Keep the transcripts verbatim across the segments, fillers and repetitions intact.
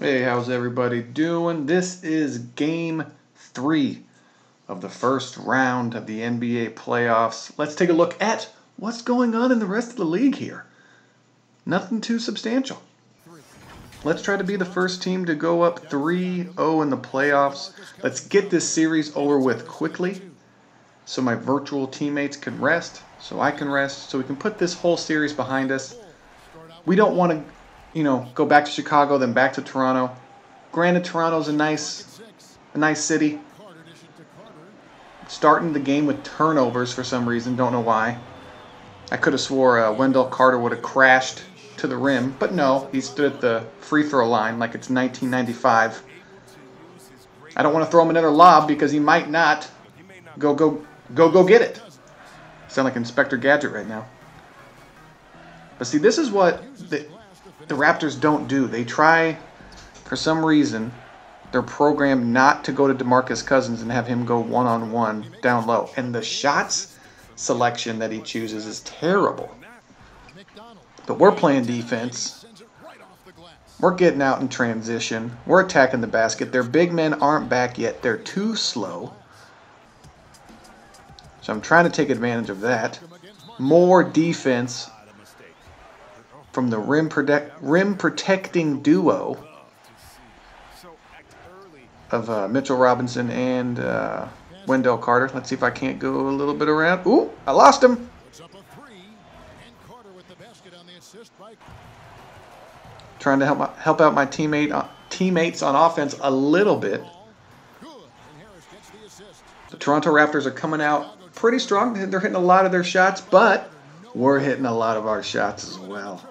Hey, how's everybody doing? This is game three of the first round of the N B A playoffs. Let's take a look at what's going on in the rest of the league here. Nothing too substantial. Let's try to be the first team to go up three oh in the playoffs. Let's get this series over with quickly so my virtual teammates can rest, so I can rest, so we can put this whole series behind us. We don't want to you know, go back to Chicago, then back to Toronto. Granted, Toronto's a nice, a nice city. Starting the game with turnovers for some reason. Don't know why. I could have swore uh, Wendell Carter would have crashed to the rim, but no. He stood at the free throw line like it's nineteen ninety-five. I don't want to throw him another lob because he might not. Go, go, go, go get it. Sound like Inspector Gadget right now. But see, this is what the... The Raptors don't do. They try, for some reason, they're programmed not to go to DeMarcus Cousins and have him go one-on-one down low. And the shots selection that he chooses is terrible. But we're playing defense. We're getting out in transition. We're attacking the basket. Their big men aren't back yet. They're too slow. So I'm trying to take advantage of that. More defense from the rim, protect, rim protecting duo of uh, Mitchell Robinson and uh, Wendell Carter. Let's see if I can't go a little bit around. Ooh, I lost him. Trying to help my, help out my teammate uh, teammates on offense a little bit. The Toronto Raptors are coming out pretty strong. They're hitting a lot of their shots, but we're hitting a lot of our shots as well.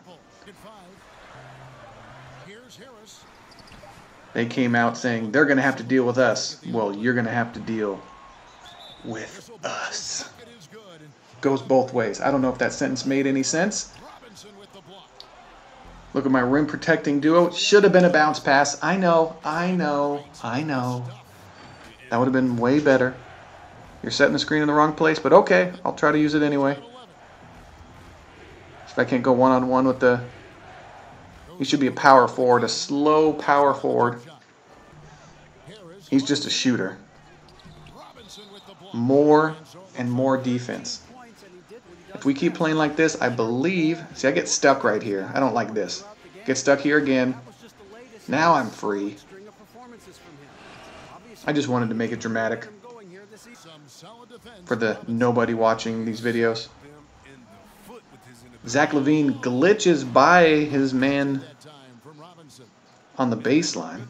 They came out saying they're going to have to deal with us. Well, you're going to have to deal with us. Goes both ways. I don't know if that sentence made any sense. Look at my rim protecting duo. Should have been a bounce pass. I know, I know, I know. That would have been way better. You're setting the screen in the wrong place, but okay. I'll try to use it anyway. I can't go one-on-one with the... He should be a power forward, a slow power forward. He's just a shooter. More and more defense. If we keep playing like this, I believe... See, I get stuck right here. I don't like this. Get stuck here again. Now I'm free. I just wanted to make it dramatic for the nobody watching these videos. Zach LaVine glitches by his man on the baseline.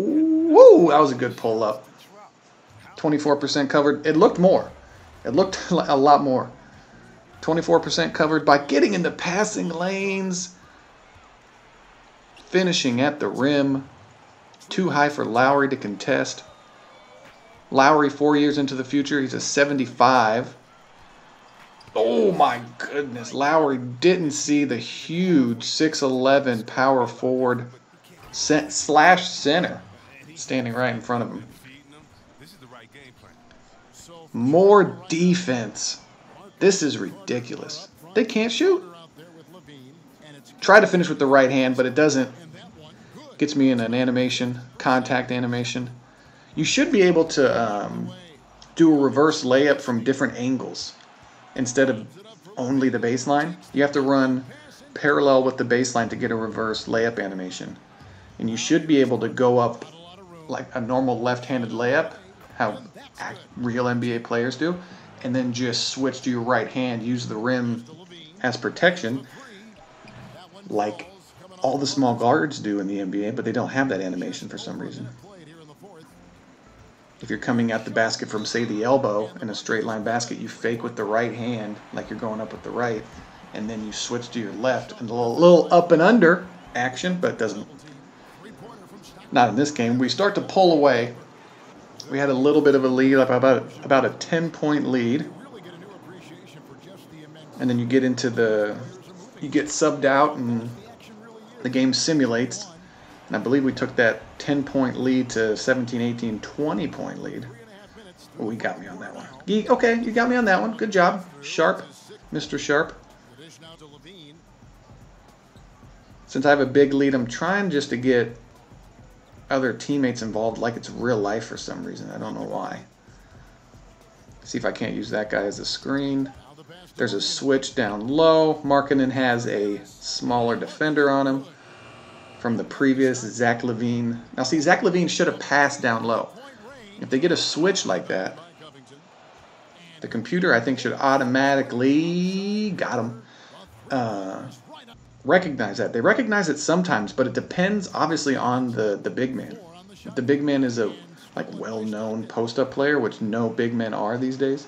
Whoa, that was a good pull-up. twenty-four percent covered. It looked more. It looked a lot more. twenty-four percent covered by getting into passing lanes. Finishing at the rim. Too high for Lowry to contest. Lowry four years into the future. He's a seventy-five. Oh my goodness, Lowry didn't see the huge six eleven power forward slash center standing right in front of him. More defense. This is ridiculous. They can't shoot. Try to finish with the right hand, but it doesn't. Gets me in an animation, contact animation. You should be able to um, do a reverse layup from different angles. Instead of only the baseline, you have to run parallel with the baseline to get a reverse layup animation. And you should be able to go up like a normal left-handed layup, how real N B A players do, and then just switch to your right hand, use the rim as protection, like all the small guards do in the N B A, but they don't have that animation for some reason. If you're coming at the basket from, say, the elbow in a straight line basket, you fake with the right hand, like you're going up with the right, and then you switch to your left, and a little, little up and under action, but it doesn't, not in this game. We start to pull away. We had a little bit of a lead, about, about a ten-point lead. And then you get into the, you get subbed out, and the game simulates. And I believe we took that ten-point lead to seventeen, eighteen, twenty-point lead. Oh, he got me on that one. He, okay, you got me on that one. Good job. Sharp, Mister Sharp. since I have a big lead, I'm trying just to get other teammates involved like it's real life for some reason. I don't know why. See if I can't use that guy as a screen. There's a switch down low. Markkinen has a smaller defender on him from the previous Zach LaVine. Now see, Zach LaVine should have passed down low. If they get a switch like that, the computer, I think, should automatically, got him, uh, recognize that. They recognize it sometimes, but it depends, obviously, on the, the big man. If the big man is a like well-known post-up player, which no big men are these days.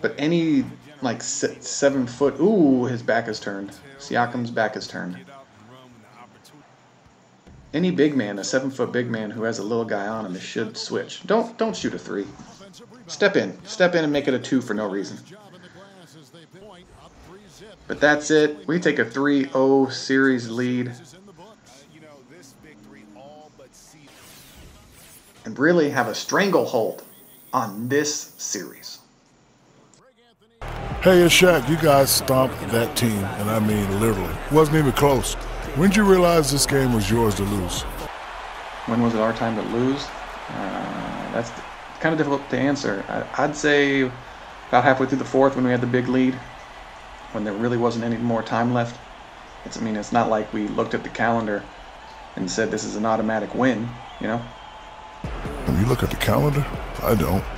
But any, like, seven foot, ooh, his back is turned. Siakam's back is turned. Any big man, a seven-foot big man who has a little guy on him, should switch. Don't don't shoot a three. Step in. Step in and make it a two for no reason. But that's it. We take a three oh series lead. And really have a stranglehold on this series. Hey, it's Shaq. You guys stomped that team, and I mean literally. Wasn't even close. When did you realize this game was yours to lose? When was it our time to lose? Uh, that's kind of difficult to answer. I, I'd say about halfway through the fourth when we had the big lead, when there really wasn't any more time left. It's, I mean, it's not like we looked at the calendar and said this is an automatic win, you know? When you look at the calendar, I don't.